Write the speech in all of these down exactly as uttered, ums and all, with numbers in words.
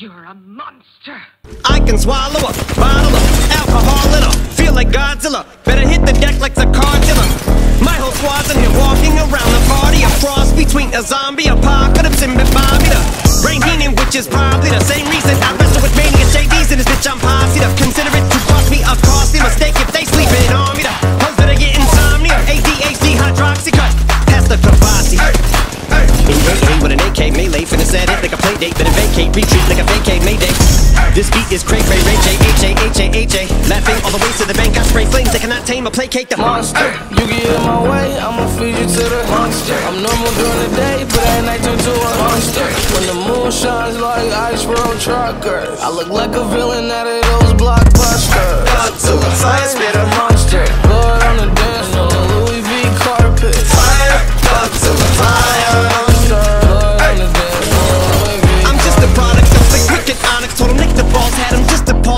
You're a monster. I can swallow a bottle of alcohol in her. Feel like Godzilla. Better hit the deck like the Godzilla. My whole squad's in here walking around the party. A cross between a zombie apocalypse and Bobby the Rain Heenan, which is probably the same reason I wrestle with mania J Ds in this bitch. I'm positive. Consider it to cost me a costly mistake if they sleeping on me. The hoes that I get insomnia. A D H D hydroxy cut. Pass the Kavasi. In your game with an A K melee, finna set it like a play date. Better vacate, retreat like a vacate mayday. This beat is cray cray, ray J, H A H A H A. Laughing all the way to the bank, I spray flames. They cannot tame or placate the monster. You get in my way, I'ma feed you to the monster. I'm normal during the day, but at night turn to a monster. When the moon shines like ice road truckers, I look like a villain out of those blockbusters. Godzilla, fire spit a monster. Blood on the dance floor, Louis V carpet. Fire, Godzilla, fire.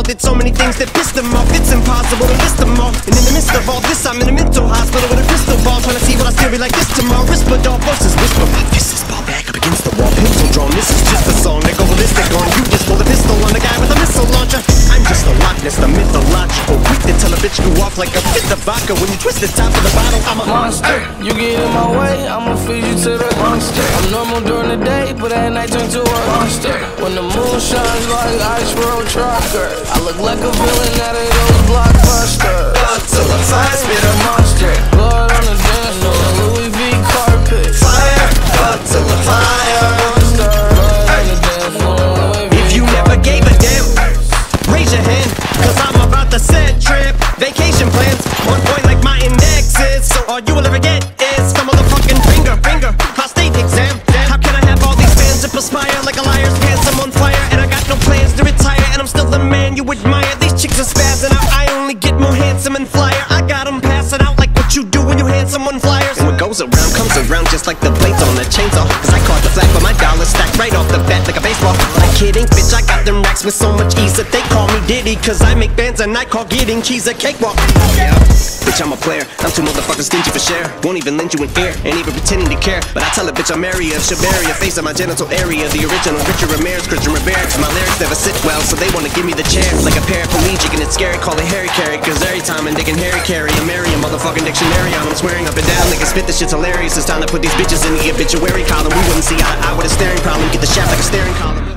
Did so many things that pissed them off, it's impossible to list them all. And in the midst of all this, I'm in a mental hospital with a crystal ball, trying to see what I still be like this tomorrow. Whisper, dog voices whisper, my fist is ball back up against the wall, pencil drawn. This is just a song that go ballistic on you. Just roll a pistol on the guy with a missile launcher. I'm just a Loch Ness, the mythological weak to tell a bitch you off like a fifth of vodka. When you twist the top of the bottle, I'm a monster. You get in my way, I'ma feed you to the monster. I'm normal during the day, but at night turn to a monster. When the moon shines like ice road truckers, I look like a villain out of those blockbusters. Godzilla, fire spit a monster. Blood on the dance floor, Louis V carpet. Fire, Godzilla, fire monster. Blood on the dance floor. If you never gave a damn, raise your hand, cause I'm about to set trip vacation plans. One point like my index is, so all you will ever get is from a motherfucking finger, finger. High state exam. How can I have all these fans that perspire like a liar's pants? I'm on fire and I got no plans to retire. I'm still the man you admire. These chicks are spazzing out. I only get more handsome and flyer. I got them passing out like what you do when you hand someone flyers. And what goes around comes around, just like the blades on a chainsaw. Cause I caught the flag, but my dollar stacked right off the bat like a baseball. Like kidding, bitch, I got them racks with so much ease that they call me Diddy. Cause I make bands and I call getting cheese a cakewalk. Yeah, bitch, I'm a player. I'm too motherfucking stingy for share. Won't even lend you an ear, ain't even pretending to care. But I tell a bitch I'm marry her, she'll bury her face in my genital area. The original Richard Ramirez, Christian Rivera. Cause my lyrics never sit well, so they wanna give me the chair like a paraplegic, and it's scary. Call it Harry Carry, cause every time I'm digging Harry Carry, I'm Mary a motherfucking dictionary on. I'm swearing up and down like a spit, this shit's hilarious. It's time to put these bitches in the obituary column. We wouldn't see eye to eye with a staring problem. Get the shaft like a staring column.